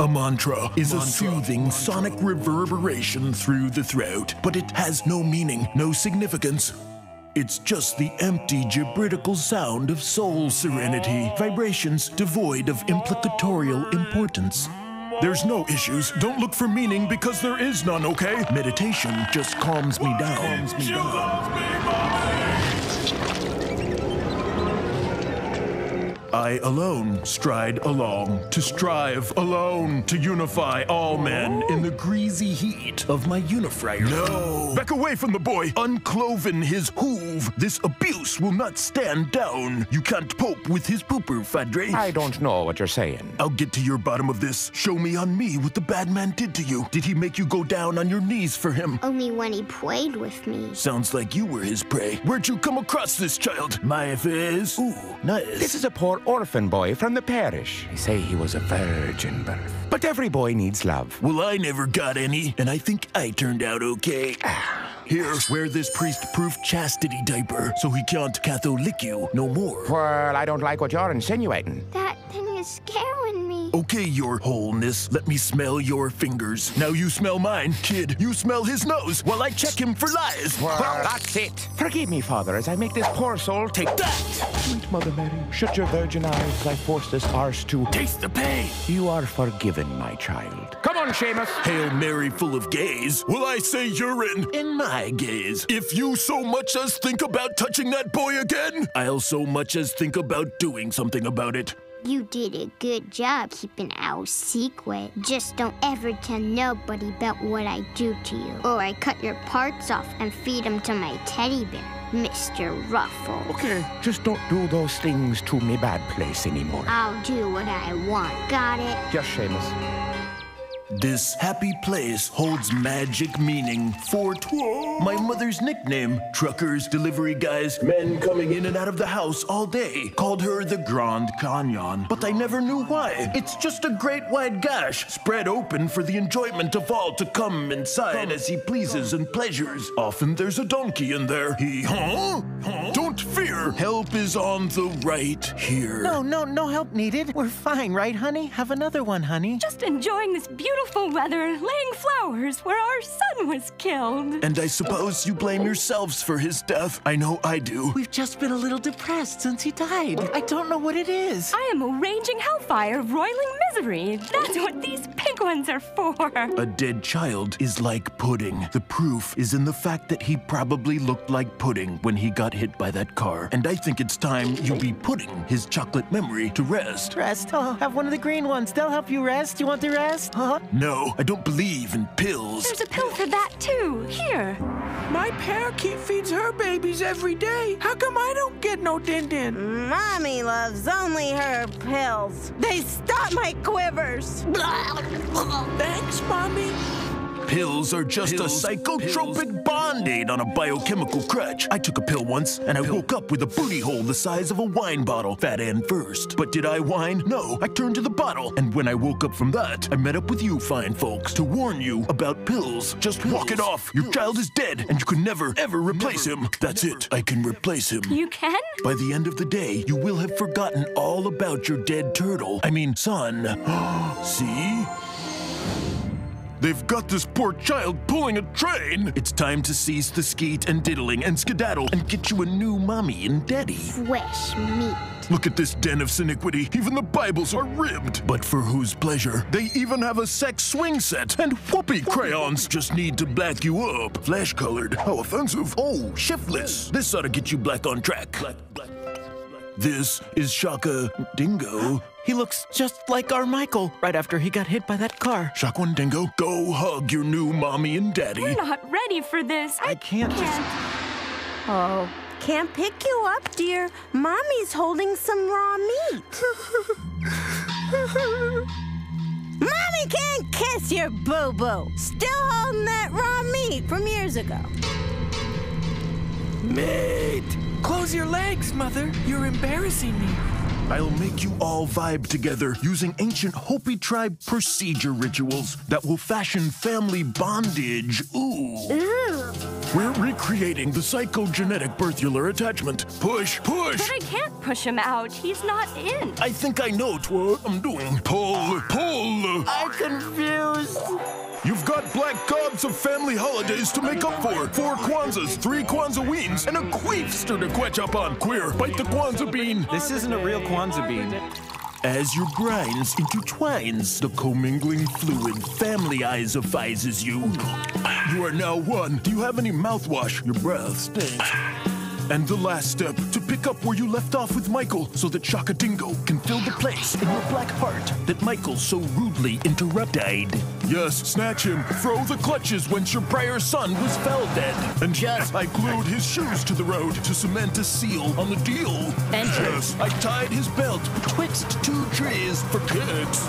A mantra is a soothing sonic reverberation through the throat, but it has no meaning, no significance. It's just the empty gibberitical sound of soul serenity, vibrations devoid of implicatorial importance. There's no issues. Don't look for meaning because there is none, okay? Meditation just calms me down. I alone stride along, to strive alone, to unify all men in the greasy heat of my unifriar. No! Back away from the boy! Uncloven his hoove! This abuse will not stand down! You can't pope with his pooper, Fadre. I don't know what you're saying. I'll get to your bottom of this. Show me on me what the bad man did to you. Did he make you go down on your knees for him? Only when he played with me. Sounds like you were his prey. Where'd you come across this child? My affairs? Ooh, nice. This is a poor orphan boy from the parish. They say he was a virgin birth. But every boy needs love. Well, I never got any, and I think I turned out okay. Here, wear this priest-proof chastity diaper, so he can't Catholic you no more. Well, I don't like what you're insinuating. That thing is scaring me. Okay, your wholeness, let me smell your fingers. Now you smell mine, kid. You smell his nose while I check him for lies. Well, that's it. Forgive me, Father, as I make this poor soul take that. Sweet Mother Mary, shut your virgin eyes, I force this arse to taste the pain. You are forgiven, my child. Come on, Seamus. Hail Mary, full of gaze. Will I say urine in my gaze? If you so much as think about touching that boy again, I'll so much as think about doing something about it. You did a good job keeping our secret. Just don't ever tell nobody about what I do to you, or I cut your parts off and feed them to my teddy bear, Mr. Ruffles. Okay, just don't do those things to me bad place anymore. I'll do what I want, got it? Yes, Seamus. This happy place holds magic meaning for my mother's nickname. Truckers, delivery guys, men coming in and out of the house all day called her the Grand Canyon, but I never knew why. It's just a great wide gash spread open for the enjoyment of all to come inside as he pleases and pleasures. Often there's a donkey in there. Don't fear. Help is on the right here. No help needed. We're fine, right, honey? Have another one, honey. Just enjoying this beautiful weather, laying flowers where our son was killed. And I suppose you blame yourselves for his death. I know I do. We've just been a little depressed since he died. I don't know what it is. I am arranging hellfire, roiling misery. That's what these pink ones are for. A dead child is like pudding. The proof is in the fact that he probably looked like pudding when he got hit by that car. And I think it's time you be putting his chocolate memory to rest. Rest? Oh, have one of the green ones. They'll help you rest. You want the rest? Huh? No, I don't believe in pills. There's a pill for that, too. Here. My parakeet feeds her babies every day. How come I don't get no din-din? Mommy loves only her pills. They stop my quivers. Thanks, Mommy. Pills are just a psychotropic Band-Aid on a biochemical crutch. I took a pill once, and I woke up with a booty hole the size of a wine bottle, fat end first. But did I whine? No, I turned to the bottle, and when I woke up from that, I met up with you fine folks to warn you about pills. Just walk it off. Your child is dead, and you can never, ever replace him. That's it. I can replace him. You can? By the end of the day, you will have forgotten all about your dead turtle. I mean, son. See? They've got this poor child pulling a train! It's time to cease the skeet and diddling and skedaddle and get you a new mommy and daddy. Fresh meat. Look at this den of siniquity. Even the Bibles are ribbed. But for whose pleasure? They even have a sex swing set and whoopee crayons. Just need to black you up. Flesh colored. How offensive. Oh, shiftless. This ought to get you black on track. This is Shaka Dingo. He looks just like our Michael right after he got hit by that car. Shakwan Dingo, go hug your new mommy and daddy. We're not ready for this. I can't. Oh, can't pick you up, dear. Mommy's holding some raw meat. Mommy can't kiss your boo-boo. Still holding that raw meat from years ago. Meat! Close your legs, Mother. You're embarrassing me. I'll make you all vibe together using ancient Hopi tribe procedure rituals that will fashion family bondage. Ooh. Ew. We're recreating the psychogenetic birthular attachment. Push, push. But I can't push him out. He's not in. I think I know what I'm doing. Pull, pull. I black gobs of family holidays to make up for it. 4 Kwanzas, 3 Kwanzaa weens, and a queefster to quetch up on. Queer, bite the Kwanzaa bean. This isn't a real Kwanzaa bean. As your brains intertwines, the commingling fluid family-isifies you. You are now one. Do you have any mouthwash? Your breath stinks. And the last step, to pick up where you left off with Michael so that Shaka Dingo can fill the place in your black heart that Michael so rudely interrupted. Yes, snatch him. Throw the clutches whence your prior son was fell dead. And yes, I glued his shoes to the road to cement a seal on the deal. And yes, I tied his belt betwixt 2 trees for kicks.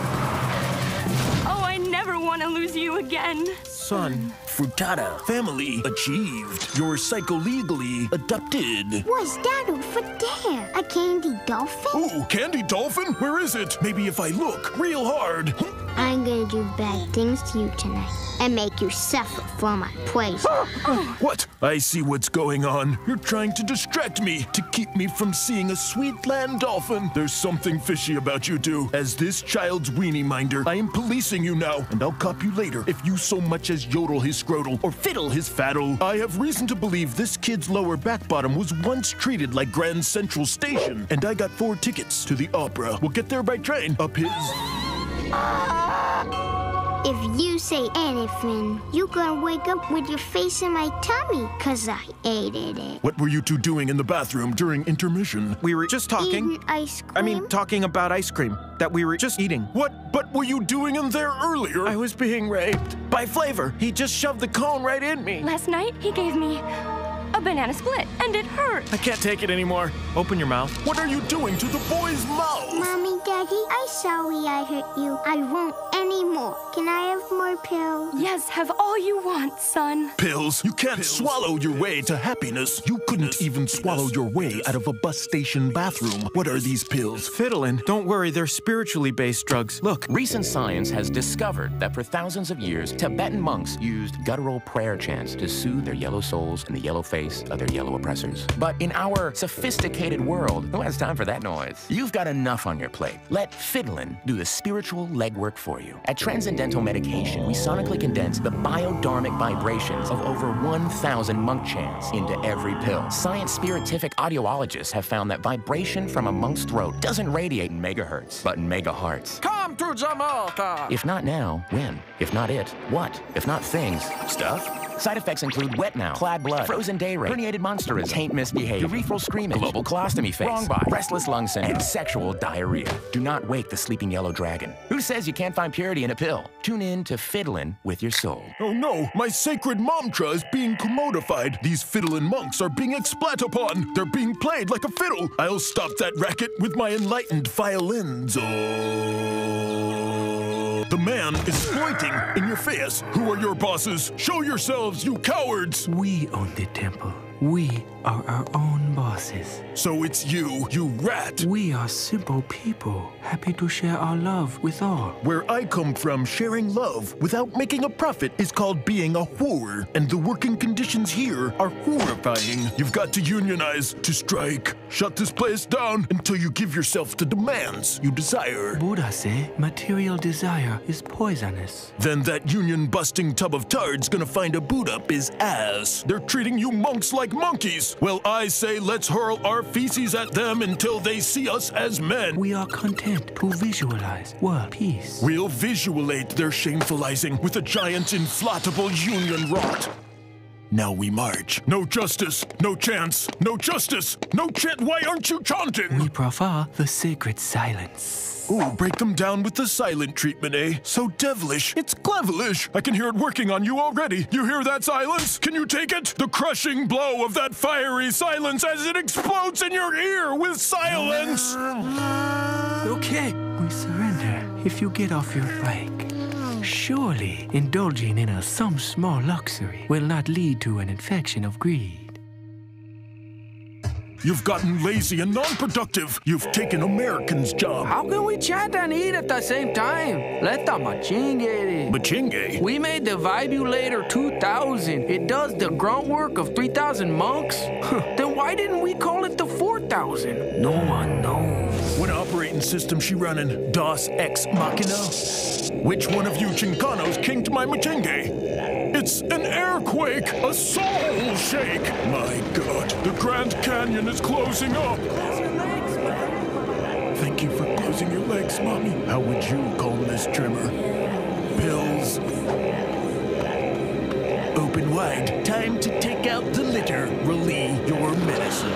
Oh, I never want to lose you again. Son. Frittata. Family achieved. You're psychologically adopted. Was that over there? A candy dolphin? Ooh, candy dolphin? Where is it? Maybe if I look real hard. I'm gonna do bad things to you tonight and make you suffer for my praise. What? I see what's going on. You're trying to distract me, to keep me from seeing a sweet land dolphin. There's something fishy about you two. As this child's weenie minder, I am policing you now, and I'll cop you later if you so much as yodel his scrotal or fiddle his faddle. I have reason to believe this kid's lower back bottom was once treated like Grand Central Station, and I got 4 tickets to the opera. We'll get there by train. Up his... If you say anything, you're gonna wake up with your face in my tummy, 'cause I hated it. What were you two doing in the bathroom during intermission? We were just talking. Eating ice cream? I mean, talking about ice cream that we were just eating. What? But were you doing in there earlier? I was being raped by Flavor. He just shoved the cone right in me. Last night, he gave me... a banana split, and it hurt. I can't take it anymore. Open your mouth. What are you doing to the boy's mouth? Mommy, Daddy, I'm sorry I hurt you. I won't anymore. Can I have more pills? Yes, have all you want, son. Pills? You can't swallow your way to happiness. You couldn't even swallow your way out of a bus station bathroom. What are these pills? Fiddlin'. Don't worry, they're spiritually based drugs. Look. Recent science has discovered that for thousands of years, Tibetan monks used guttural prayer chants to soothe their yellow souls and the yellow face of their yellow oppressors. But in our sophisticated world, who has time for that noise? You've got enough on your plate. Let Fiddlin' do the spiritual legwork for you. At Transcendental Medication, we sonically condense the biodharmic vibrations of over 1,000 monk chants into every pill. Science-spiritific audiologists have found that vibration from a monk's throat doesn't radiate in megahertz, but in megahertz. Come to Jamaica! If not now, when? If not it, what? If not things, stuff? Side effects include wet now, clad blood, frozen day rate, herniated monsterism, taint misbehave, urethral screaming, global colostomy face, wrong body, restless lung syndrome, and sexual diarrhea. Do not wake the sleeping yellow dragon. Who says you can't find purity in a pill? Tune in to Fiddlin' with your soul. Oh no, my sacred mantra is being commodified. These fiddlin' monks are being explat upon. They're being played like a fiddle. I'll stop that racket with my enlightened violins. The man is exploiting in your face. Who are your bosses? Show yourselves, you cowards! We own the temple. We are our own bosses. So it's you, you rat. We are simple people, happy to share our love with all. Where I come from, sharing love without making a profit is called being a whore. And the working conditions here are horrifying. You've got to unionize, to strike. Shut this place down until you give yourself to demands you desire. Buddha say material desire is poisonous. Then that union-busting tub of tard's gonna find a boot up his ass. They're treating you monks like monkeys. Well, I say let's hurl our feces at them until they see us as men. We are content to visualize world peace. We'll visualize their shamefulizing with a giant inflatable union rot. Now we march. No justice, no chance, no justice, no chant. Why aren't you chanting? We prefer the sacred silence. Ooh, break them down with the silent treatment, eh? So devilish. It's clevelish. I can hear it working on you already. You hear that silence? Can you take it? The crushing blow of that fiery silence as it explodes in your ear with silence. Okay, we surrender if you get off your bike. Surely, indulging in some small luxury will not lead to an infection of greed. You've gotten lazy and non-productive. You've taken Americans' job. How can we chat and eat at the same time? Let the machinge get it. Machinge? We made the Vibulator 2000. It does the grunt work of 3,000 monks. Then why didn't we call it the 4,000? No one knows. When operating operating system she running? DOS Ex Machina? Which one of you chincanos kinked my machenge? It's an airquake! A soul shake! My God, the Grand Canyon is closing up! Thank you for closing your legs, Mommy. How would you calm this tremor? Pills. Open wide. Time to take out the litter. Release your medicine.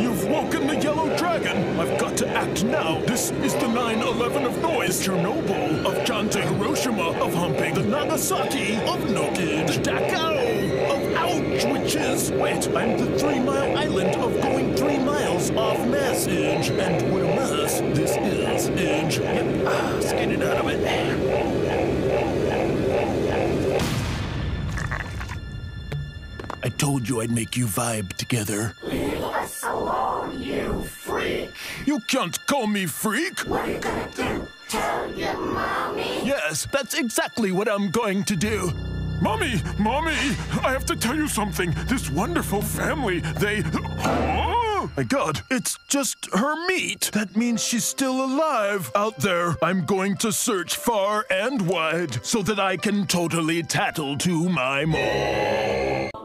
You've woken the yellow dragon. I've got to act now. This is the 9/11 of noise. Chernobyl, of Chante, Hiroshima, of humping. The Nagasaki, of Noki. The Dachau, of ouch, which is wet. I'm the 3 Mile Island of going 3 miles off message. And we're mass. This is edge. Yep, skinning out of it. I told you I'd make you vibe together. Leave us alone, you freak! You can't call me freak! What are you gonna do? Tell your mommy? Yes, that's exactly what I'm going to do. Mommy! Mommy! I have to tell you something. This wonderful family, they... Oh my God, it's just her meat. That means she's still alive out there. I'm going to search far and wide so that I can totally tattle to my mom.